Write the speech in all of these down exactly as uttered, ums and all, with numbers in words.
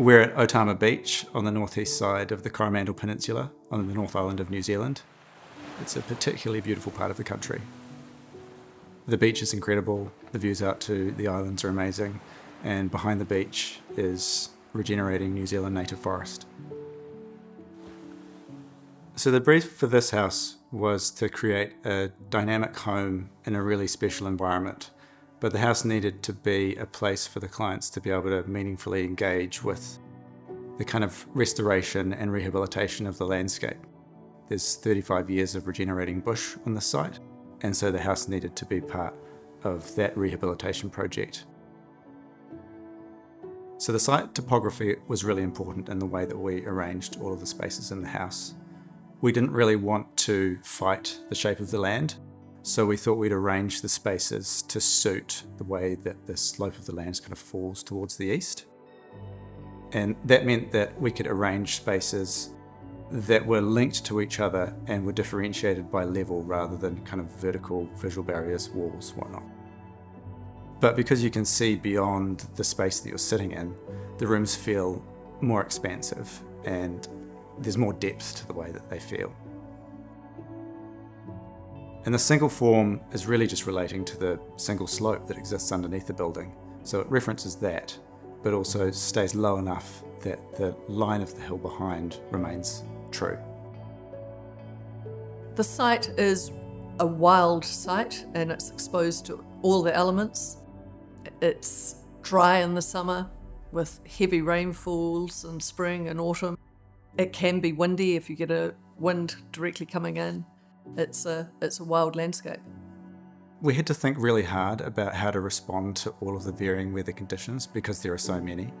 We're at Otama Beach on the northeast side of the Coromandel Peninsula on the North Island of New Zealand. It's a particularly beautiful part of the country. The beach is incredible, the views out to the islands are amazing, and behind the beach is regenerating New Zealand native forest. So the brief for this house was to create a dynamic home in a really special environment, but the house needed to be a place for the clients to be able to meaningfully engage with the kind of restoration and rehabilitation of the landscape. There's thirty-five years of regenerating bush on the site, and so the house needed to be part of that rehabilitation project. So the site topography was really important in the way that we arranged all of the spaces in the house. We didn't really want to fight the shape of the land, so we thought we'd arrange the spaces to suit the way that the slope of the land kind of falls towards the east. And that meant that we could arrange spaces that were linked to each other and were differentiated by level rather than kind of vertical visual barriers, walls, whatnot. But because you can see beyond the space that you're sitting in, the rooms feel more expansive and there's more depth to the way that they feel. And the single form is really just relating to the single slope that exists underneath the building. So it references that, but also stays low enough that the line of the hill behind remains true. The site is a wild site and it's exposed to all the elements. It's dry in the summer with heavy rainfalls in spring and autumn. It can be windy if you get a wind directly coming in. It's a, it's a wild landscape. We had to think really hard about how to respond to all of the varying weather conditions because there are so many.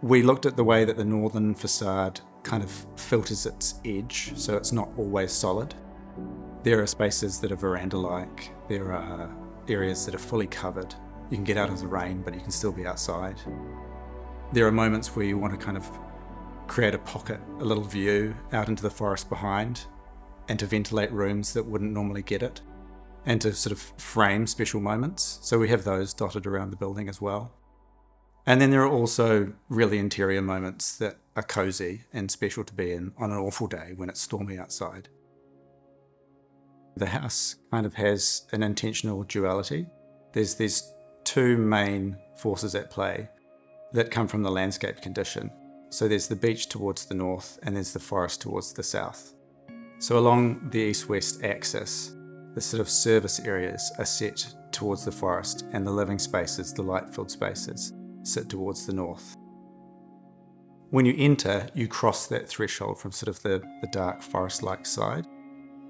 We looked at the way that the northern facade kind of filters its edge, so it's not always solid. There are spaces that are veranda-like, there are areas that are fully covered. You can get out of the rain, but you can still be outside. There are moments where you want to kind of create a pocket, a little view out into the forest behind, and to ventilate rooms that wouldn't normally get it, and to sort of frame special moments. So we have those dotted around the building as well. And then there are also really interior moments that are cozy and special to be in on an awful day when it's stormy outside. The house kind of has an intentional duality. There's these two main forces at play that come from the landscape condition. So there's the beach towards the north and there's the forest towards the south. So along the east-west axis, the sort of service areas are set towards the forest and the living spaces, the light-filled spaces, sit towards the north. When you enter, you cross that threshold from sort of the, the dark forest-like side,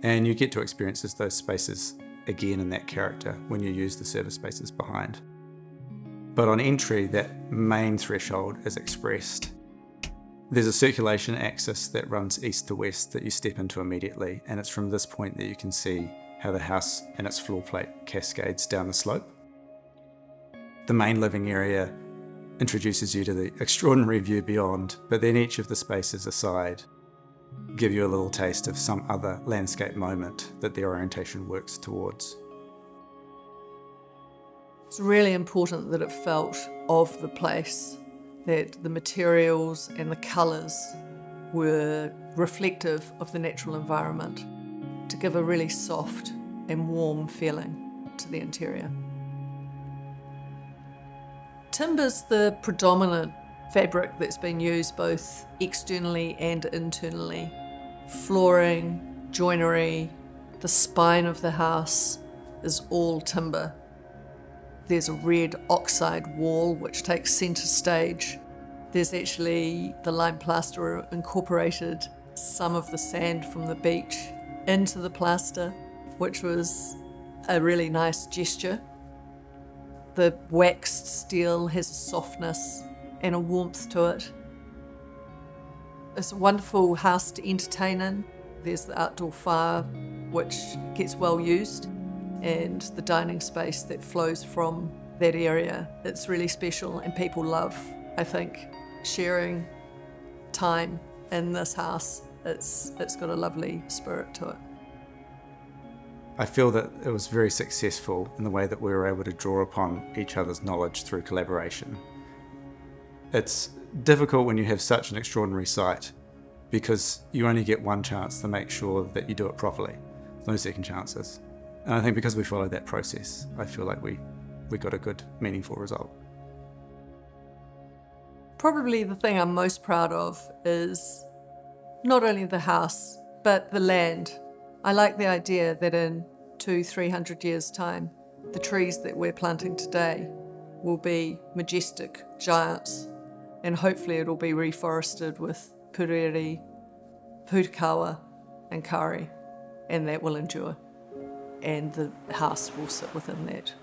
and you get to experience those spaces again in that character when you use the service spaces behind. But on entry, that main threshold is expressed. There's a circulation axis that runs east to west that you step into immediately, and it's from this point that you can see how the house and its floor plate cascades down the slope. The main living area introduces you to the extraordinary view beyond, but then each of the spaces aside give you a little taste of some other landscape moment that the orientation works towards. It's really important that it felt of the place, that the materials and the colours were reflective of the natural environment to give a really soft and warm feeling to the interior. Timber's the predominant fabric that's been used both externally and internally. Flooring, joinery, the spine of the house is all timber. There's a red oxide wall which takes centre stage. There's actually the lime plasterer incorporated some of the sand from the beach into the plaster, which was a really nice gesture. The waxed steel has a softness and a warmth to it. It's a wonderful house to entertain in. There's the outdoor fire which gets well used, and the dining space that flows from that area. It's really special and people love, I think, sharing time in this house. It's, it's got a lovely spirit to it. I feel that it was very successful in the way that we were able to draw upon each other's knowledge through collaboration. It's difficult when you have such an extraordinary site, because you only get one chance to make sure that you do it properly. No second chances. And I think because we followed that process, I feel like we, we got a good, meaningful result. Probably the thing I'm most proud of is not only the house, but the land. I like the idea that in two, three hundred years' time, the trees that we're planting today will be majestic giants, and hopefully it'll be reforested with pūriri, pūtakawa and kauri, and that will endure, and the house will sit within that.